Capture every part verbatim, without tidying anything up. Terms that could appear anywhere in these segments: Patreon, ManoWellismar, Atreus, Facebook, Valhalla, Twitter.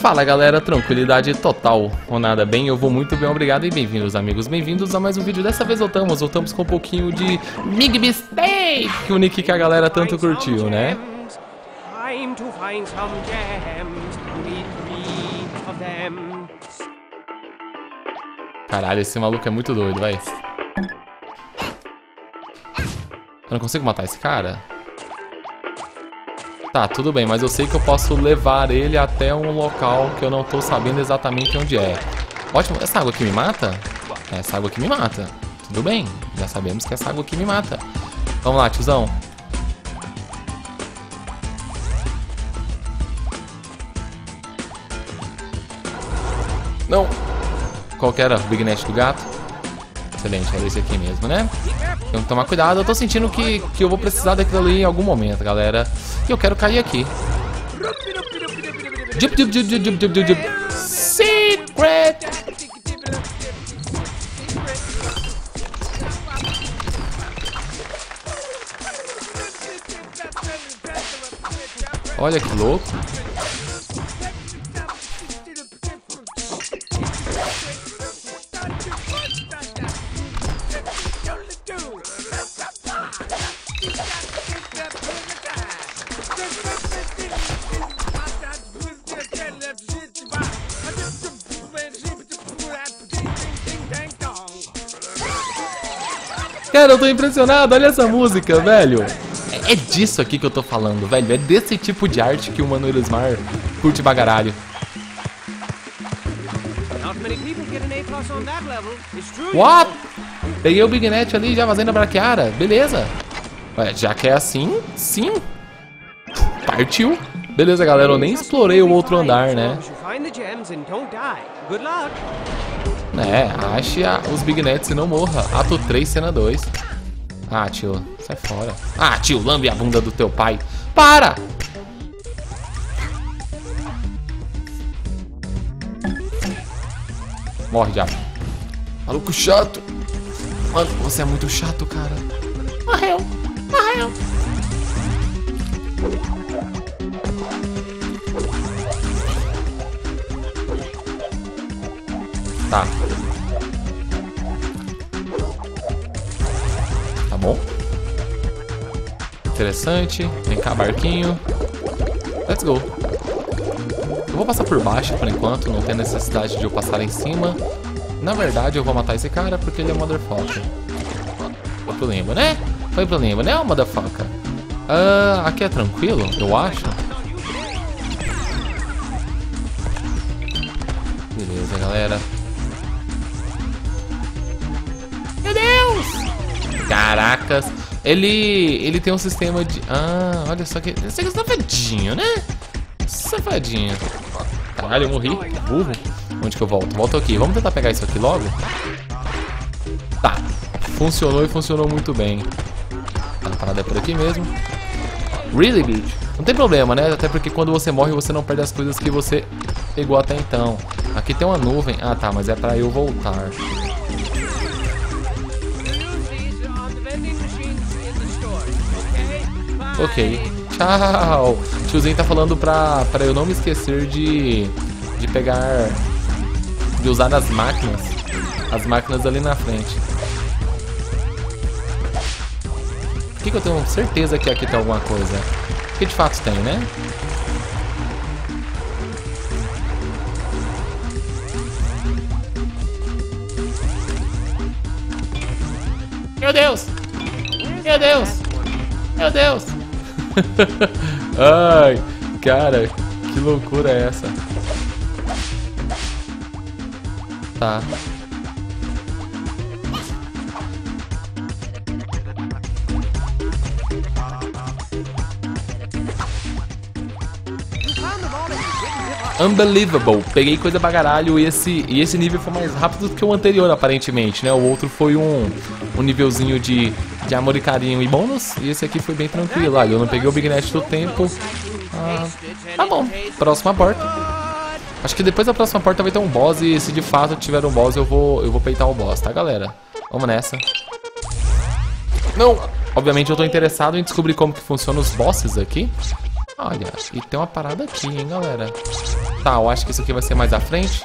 Fala galera, tranquilidade total ou nada bem, eu vou muito bem, obrigado e bem-vindos amigos, bem-vindos a mais um vídeo. Dessa vez voltamos, voltamos com um pouquinho de Big Mistake, que o nick que a galera tanto curtiu, né? Time to find some gems. Need three of them. Caralho, esse maluco é muito doido, vai. Eu não consigo matar esse cara? Tá, tudo bem, mas eu sei que eu posso levar ele até um local que eu não tô sabendo exatamente onde é. Ótimo, essa água aqui me mata? É, essa água aqui me mata. Tudo bem, já sabemos que essa água aqui me mata. Vamos lá, tiozão. Não! Qual que era? Big Net do gato? Excelente, era esse aqui mesmo, né? Tem que tomar cuidado, eu tô sentindo que, que eu vou precisar daquilo ali em algum momento, galera. E eu quero cair aqui. Secret! Olha que louco. Cara, eu tô impressionado, olha essa música, velho. É, é disso aqui que eu tô falando, velho. É desse tipo de arte que o mano Wellismar curte bagaralho. What? Peguei o Big Net ali já fazendo a braquiara, beleza. Ué, já que é assim, sim. Partiu. Beleza, galera, eu nem explorei o outro andar, né? É, ache a, os Big Nets e não morra. Ato três, cena dois. Ah, tio, sai fora. Ah, tio, lambe a bunda do teu pai. Para! Morre, diabo. Maluco chato. Mano, você é muito chato, cara. Morreu, morreu. Tá. Tá bom. Interessante. Vem cá, barquinho. Let's go. Eu vou passar por baixo por enquanto. Não tem necessidade de eu passar em cima. Na verdade, eu vou matar esse cara porque ele é motherfucker. Foi pro limbo, né? Foi pro limbo, né, motherfucker? Ah, aqui é tranquilo, eu acho. Beleza, galera. Caracas, ele ele tem um sistema de... Ah, olha só que... Esse aqui é safadinho, né? Safadinho. Caralho, eu morri. Burro. Onde que eu volto? Volto aqui. Vamos tentar pegar isso aqui logo? Tá. Funcionou e funcionou muito bem. A parada é por aqui mesmo. Really, bitch? Não tem problema, né? Até porque quando você morre, você não perde as coisas que você pegou até então. Aqui tem uma nuvem. Ah, tá. Mas é pra eu voltar. Ok, tchau. Tiozinho tá falando pra, pra eu não me esquecer de, de pegar, de usar as máquinas, as máquinas ali na frente. Por que que eu tenho certeza que aqui tem alguma coisa? Porque de fato tem, né? Meu Deus! Meu Deus! Meu Deus! Ai, cara, que loucura é essa? Tá. Unbelievable. Peguei coisa pra caralho e esse, e esse nível foi mais rápido do que o anterior, aparentemente, né? O outro foi um, um nívelzinho de... de amor e carinho e bônus, e esse aqui foi bem tranquilo. Olha, eu não peguei o Big Net do tempo. Ah, tá bom, próxima porta. Acho que depois da próxima porta vai ter um boss, e se de fato tiver um boss, eu vou, eu vou peitar o boss, tá, galera? Vamos nessa. Não! Obviamente eu tô interessado em descobrir como que funcionam os bosses aqui. Olha, e tem uma parada aqui, hein, galera? Tá, eu acho que isso aqui vai ser mais à frente.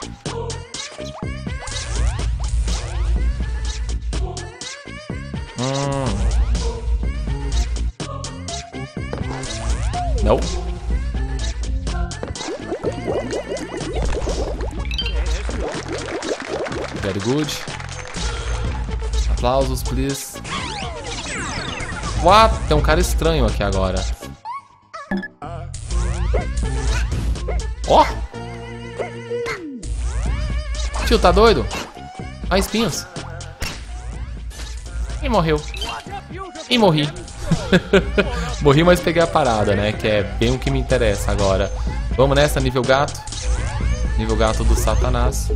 Hum. Não. Very good. Aplausos, please. What? Tem um cara estranho aqui agora. Ó! Oh! Tio, tá doido? Ah, espinhos. E morreu. E morri. Morri, mas peguei a parada, né? Que é bem o que me interessa agora. Vamos nessa, nível gato. Nível gato do Satanás.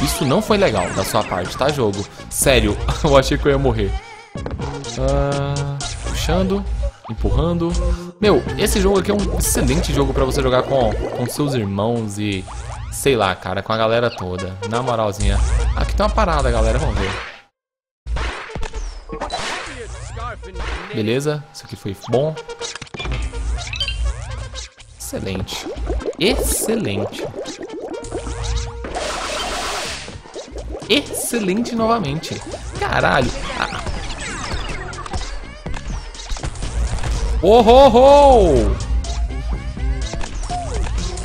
Isso não foi legal da sua parte, tá, jogo? Sério, eu achei que eu ia morrer. Ah, puxando, empurrando. Meu, esse jogo aqui é um excelente jogo pra você jogar com, com seus irmãos e... sei lá, cara, com a galera toda. Na moralzinha. Aqui tem uma parada, galera, vamos ver. Beleza, isso aqui foi bom. Excelente. Excelente. Excelente novamente. Caralho. Ah. Oh, oh, oh.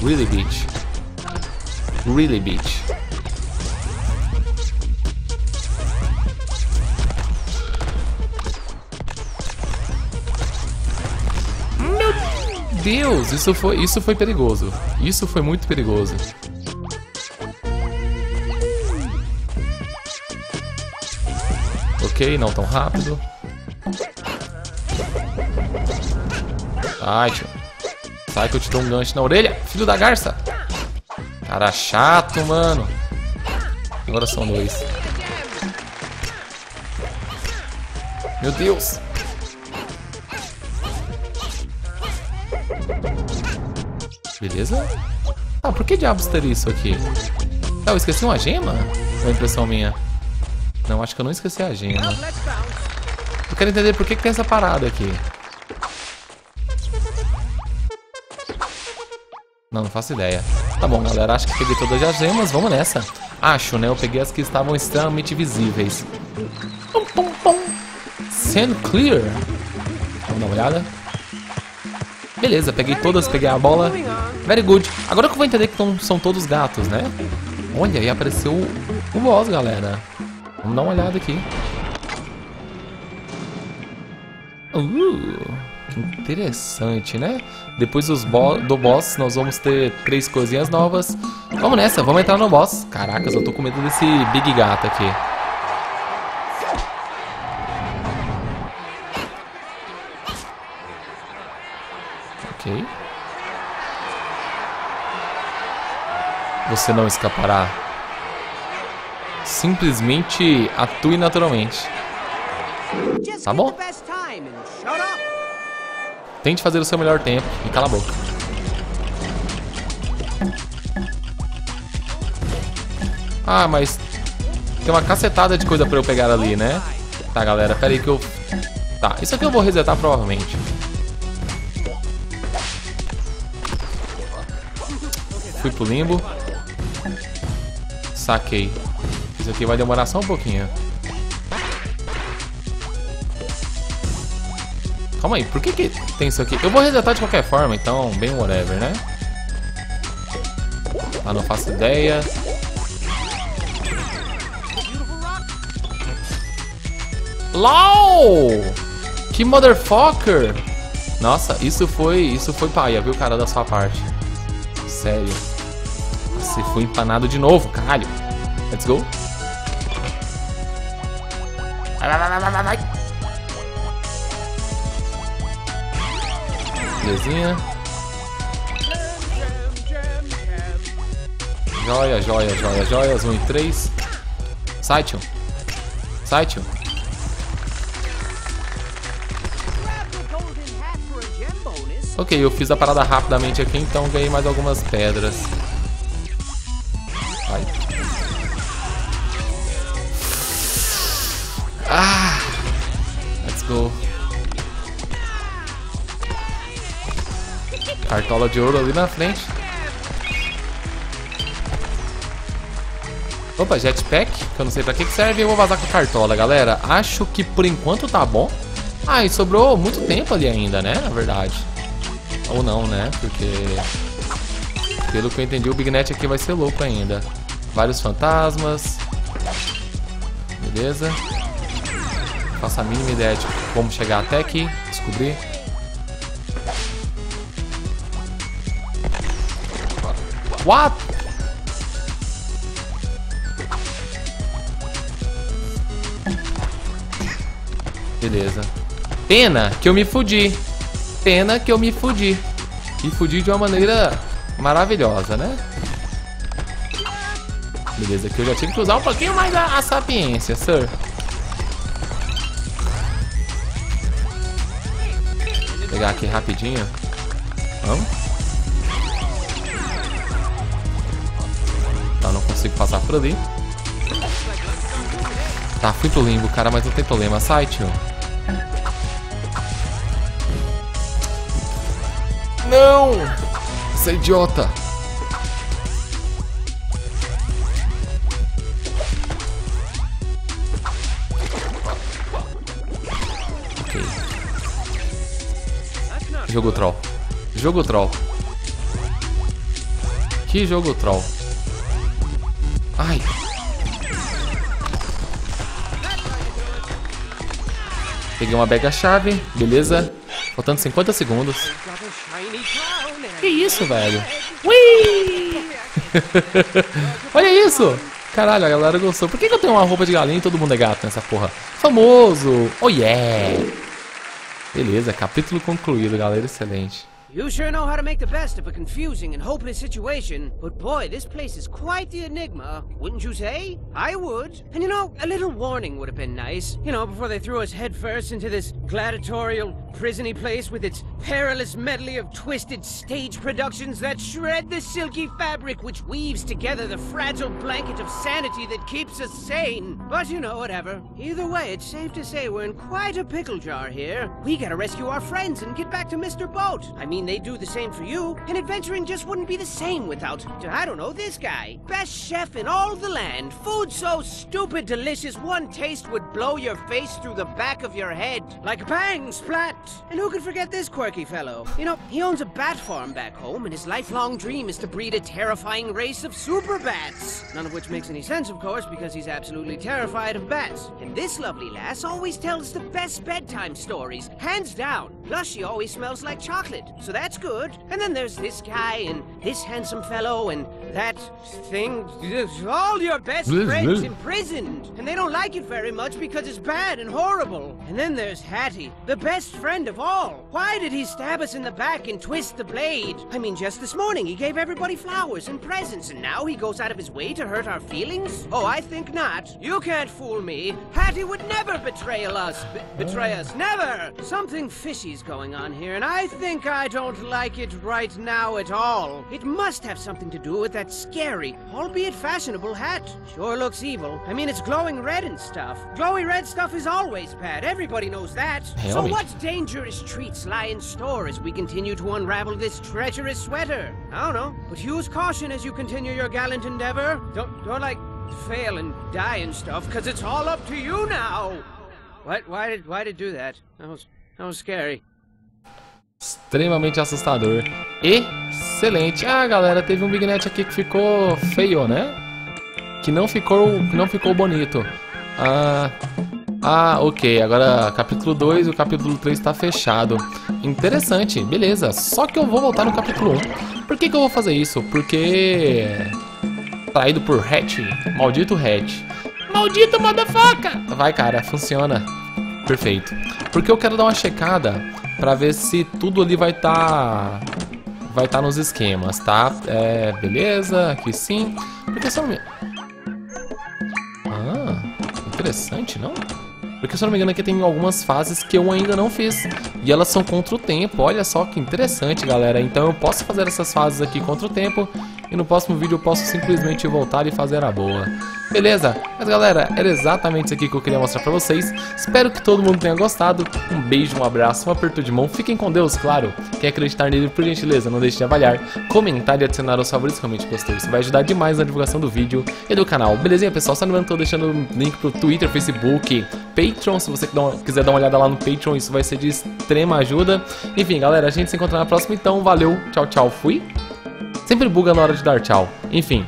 Really, bitch. Really, bitch. Meu Deus, isso foi, isso foi perigoso. Isso foi muito perigoso. Ok, não tão rápido. Ai, tio. Sai que eu te dou um gancho na orelha, filho da garça. Cara chato, mano. Agora são dois. Meu Deus. Beleza? Ah, por que diabos teria isso aqui? Ah, eu esqueci uma gema? Ou é impressão minha? Não, acho que eu não esqueci a gema. Eu quero entender por que que tem essa parada aqui. Não, não faço ideia. Tá bom, galera, acho que peguei todas as gemas, vamos nessa. Acho, né? Eu peguei as que estavam extremamente visíveis. Pum, pum, pum. Sand clear. Vamos dar uma olhada. Beleza, peguei todas, peguei a bola. Very good. Agora que eu vou entender que são todos gatos, né? Olha, aí apareceu o boss, galera. Vamos dar uma olhada aqui. Uh, que interessante, né? Depois dos bo do boss, nós vamos ter três coisinhas novas. Vamos nessa, vamos entrar no boss. Caracas, eu tô com medo desse Big Gato aqui. Ok. Você não escapará. Simplesmente atue naturalmente. Tá bom? Tente fazer o seu melhor tempo e cala a boca. Ah, mas tem uma cacetada de coisa pra eu pegar ali, né? Tá, galera, pera aí que eu... Tá, isso aqui eu vou resetar provavelmente. Fui pro limbo. Saquei. Isso aqui vai demorar só um pouquinho. Calma aí, por que que tem isso aqui? Eu vou resetar de qualquer forma, então, bem whatever, né? Ah, não faço ideia. LOL! Que motherfucker! Nossa, isso foi, isso foi paia, viu, cara, da sua parte. Sério. Você foi empanado de novo, caralho. Let's go. Vai, vai, vai, vai, vai, vai. Belezinha. Joia, joia, joia, joias. Um e três. Sai, tio. Sai, tio. Ok, eu fiz a parada rapidamente aqui, então ganhei mais algumas pedras. Vai. Ah! Let's go. Cartola de ouro ali na frente. Opa, jetpack, que eu não sei pra que serve. Eu vou vazar com a cartola, galera. Acho que por enquanto tá bom. Ah, e sobrou muito tempo ali ainda, né? Na verdade. Ou não, né? Porque... pelo que eu entendi, o Big Net aqui vai ser louco ainda. Vários fantasmas. Beleza. Não faço a mínima ideia de como chegar até aqui. Descobrir. What? Beleza. Pena que eu me fudi. Pena que eu me fudi. E fudi de uma maneira maravilhosa, né? Beleza, aqui eu já tive que usar um pouquinho mais a, a sapiência, sir. Vou pegar aqui rapidinho. Vamos. Tá, não consigo passar por ali. Tá, fui pro limbo, cara, mas não tem problema. Sai, tio. Não! Você é idiota! Ok. Jogo troll. Jogo troll. Que jogo troll. Ai. Peguei uma mega-chave, beleza? Faltando cinquenta segundos. Que isso, velho? Ui! Olha isso! Caralho, a galera gostou. Por que, que eu tenho uma roupa de galinha e todo mundo é gato nessa porra? Famoso! Oh yeah! Beleza, capítulo concluído, galera. Excelente. You sure know how to make the best of a confusing and hopeless situation, but boy, this place is quite the enigma, wouldn't you say? I would. And you know, a little warning would have been nice, you know, before they threw us headfirst into this gladiatorial, prisony place with its perilous medley of twisted stage productions that shred the silky fabric which weaves together the fragile blanket of sanity that keeps us sane. But you know, whatever. Either way, it's safe to say we're in quite a pickle jar here. We gotta rescue our friends and get back to Mister Boat. I mean, they do the same for you, and adventuring just wouldn't be the same without, I don't know, this guy. Best chef in all the land. Food so stupid delicious, one taste would blow your face through the back of your head. Like bang, splat. And who could forget this quirky fellow? You know, he owns a bat farm back home, and his lifelong dream is to breed a terrifying race of super bats. None of which makes any sense, of course, because he's absolutely terrified of bats. And this lovely lass always tells the best bedtime stories, hands down. Plus, she always smells like chocolate. So that's good. And then there's this guy, and this handsome fellow, and that thing. All your best friends imprisoned. And they don't like it very much because it's bad and horrible. And then there's Hattie, the best friend of all. Why did he stab us in the back and twist the blade? I mean, just this morning, he gave everybody flowers and presents, and now he goes out of his way to hurt our feelings? Oh, I think not. You can't fool me. Hattie would never betray us. Be betray us. Never. Something fishy's going on here, and I think I don't like it right now at all. It must have something to do with that scary, albeit fashionable hat. Sure looks evil. I mean, it's glowing red and stuff. Glowy red stuff is always bad. Everybody knows that. So what dangerous treats lie in store as we continue to unravel this treacherous sweater? I don't know, but use caution as you continue your gallant endeavor. Don't, don't like, fail and die and stuff, because it's all up to you now. What? Why did, why did do that? That was, that was scary. Extremamente assustador. Excelente. Ah, galera, teve um Big Net aqui que ficou feio, né? Que não ficou, que não ficou bonito. Ah, ah, ok. Agora, capítulo dois e o capítulo três está fechado. Interessante, beleza. Só que eu vou voltar no capítulo um. Por que que eu vou fazer isso? Porque... traído por Hatch. Maldito Hatch. Maldito motherfucker! Vai, cara, funciona. Perfeito. Porque eu quero dar uma checada pra ver se tudo ali vai tá... vai tá nos esquemas, tá? É, beleza, aqui sim. Porque se eu não me... ah, interessante, não? Porque se eu não me engano aqui tem algumas fases que eu ainda não fiz. E elas são contra o tempo, olha só que interessante, galera. Então eu posso fazer essas fases aqui contra o tempo e no próximo vídeo eu posso simplesmente voltar e fazer a boa. Beleza? Mas galera, era exatamente isso aqui que eu queria mostrar pra vocês. Espero que todo mundo tenha gostado. Um beijo, um abraço, um aperto de mão. Fiquem com Deus, claro. Quer acreditar nele, por gentileza, não deixe de avaliar, comentar e adicionar os favoritos que realmente gostei. Isso vai ajudar demais na divulgação do vídeo e do canal. Belezinha, pessoal? Só não estou deixando o link pro Twitter, Facebook, Patreon. Se você quiser dar uma olhada lá no Patreon, isso vai ser de extrema ajuda. Enfim, galera, a gente se encontra na próxima então. Valeu, tchau, tchau, fui. Sempre buga na hora de dar tchau. Enfim...